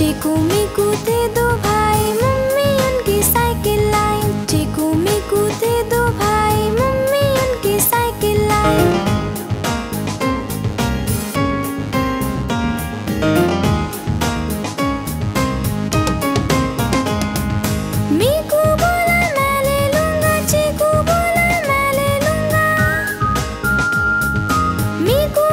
चीकू मीकू थे दो भाई, मम्मी उनकी साइकिल लाई। चीकू मीकू थे दो भाई, मम्मी उनकी साइकिल लाई। मीकू बोला मैं ले लूंगा, चीकू बोला मैं ले लूंगा। मीकू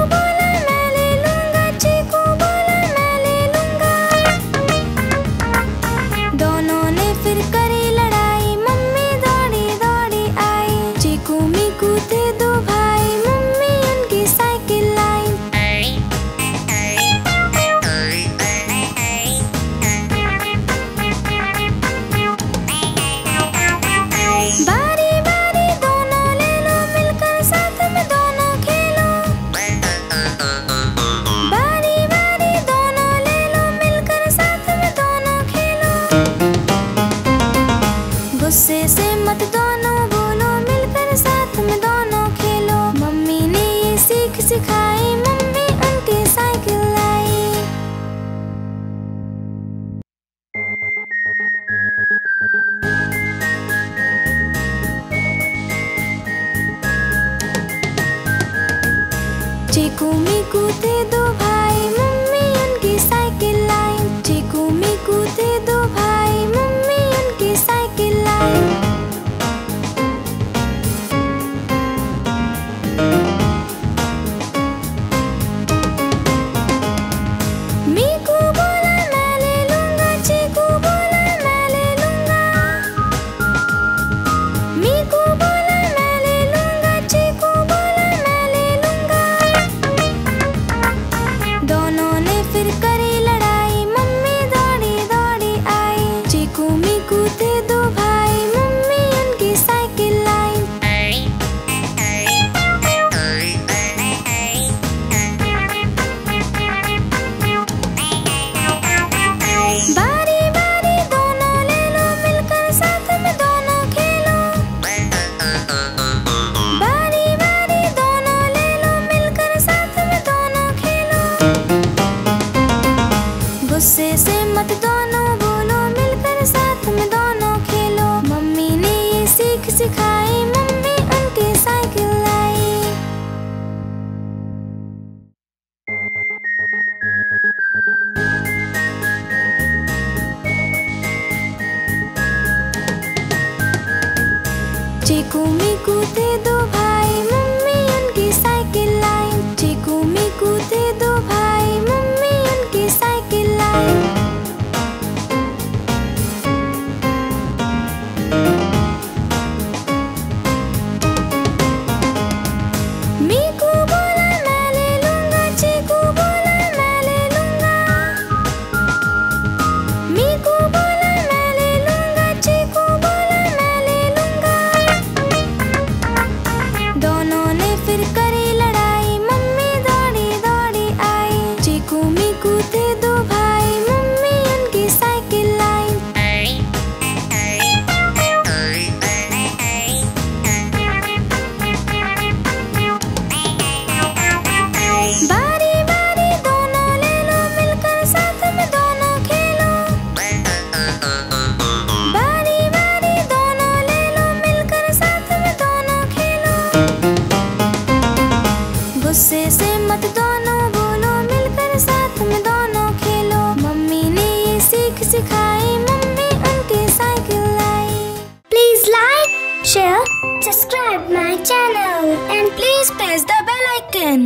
गुस्से से मत दोनों बोलो, मिलकर साथ में दोनों खेलो। मम्मी ने ये सीख सिखाई, मम्मी उनकी साइकिल लाई। चीकू मीकू थे दो भाई, मम्मी उनकी साइकिल लाई। चीकू मीकू थे दो भाई, मम्मी उनकी साइकिल लाई। मीकू बोला मैं ले लूंगा, चीकू बोला मैं ले लूंगा। मीकू बोला मैं ले लूंगा, चीकू बोला मैं ले लूंगा। दोनों ने फिर करी लड़ाई, मम्मी दौड़ी दौड़ी आई। चीकू मीकू थे दो भाई। गुस्से से मत दोनों बोलो, मिलकर साथ में दोनों खेलो। मम्मी ने ये सीख सिखाई, मम्मी उनकी साइकिल लाई। चीकू मीकू थे दो भाई, मम्मी उनकी साइकिल लाई। चीकू मीकू थे दो भाई, मम्मी उनकी साइकिल लाई। गुस्से से मत दोनों बोलो, मिलकर साथ में दोनों खेलो। मम्मी ने ये सीख सिखाई, मम्मी उनकी साइकिल लाई। Please like, share, subscribe my channel and please press the bell icon.